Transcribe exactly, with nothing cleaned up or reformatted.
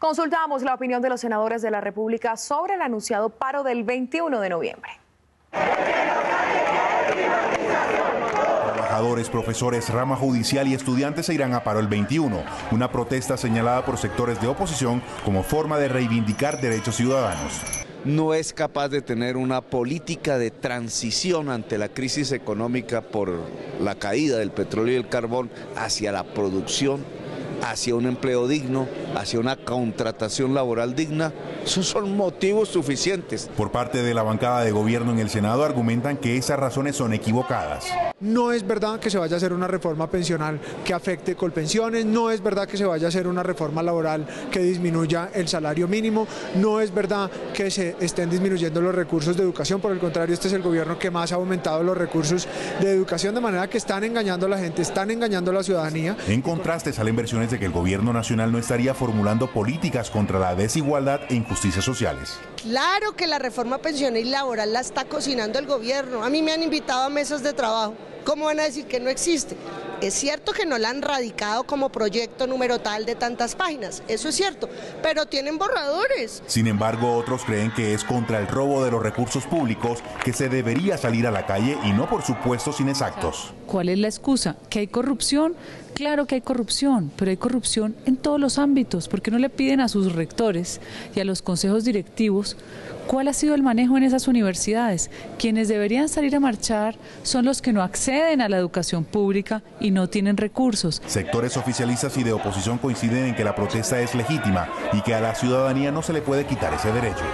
Consultamos la opinión de los senadores de la República sobre el anunciado paro del veintiuno de noviembre. Trabajadores, profesores, rama judicial y estudiantes se irán a paro el veintiuno, una protesta señalada por sectores de oposición como forma de reivindicar derechos ciudadanos. No es capaz de tener una política de transición ante la crisis económica por la caída del petróleo y el carbón hacia la producción, hacia un empleo digno, hacia una contratación laboral digna. Esos son motivos suficientes. Por parte de la bancada de gobierno en el Senado argumentan que esas razones son equivocadas. No es verdad que se vaya a hacer una reforma pensional que afecte Colpensiones, no es verdad que se vaya a hacer una reforma laboral que disminuya el salario mínimo, no es verdad que se estén disminuyendo los recursos de educación. Por el contrario, este es el gobierno que más ha aumentado los recursos de educación, de manera que están engañando a la gente, están engañando a la ciudadanía. En contraste, salen versiones de que el gobierno nacional no estaría formulando políticas contra la desigualdad e injusticias sociales. Claro que la reforma pensional y laboral la está cocinando el gobierno. A mí me han invitado a mesas de trabajo. ¿Cómo van a decir que no existe? Es cierto que no la han radicado como proyecto número tal de tantas páginas, eso es cierto, pero tienen borradores. Sin embargo, otros creen que es contra el robo de los recursos públicos que se debería salir a la calle y no por supuestos inexactos. ¿Cuál es la excusa? ¿Que hay corrupción? Claro que hay corrupción, pero hay corrupción en todos los ámbitos. ¿Por qué no le piden a sus rectores y a los consejos directivos cuál ha sido el manejo en esas universidades? Quienes deberían salir a marchar son los que no acceden a la educación pública y no tienen recursos. Sectores oficialistas y de oposición coinciden en que la protesta es legítima y que a la ciudadanía no se le puede quitar ese derecho.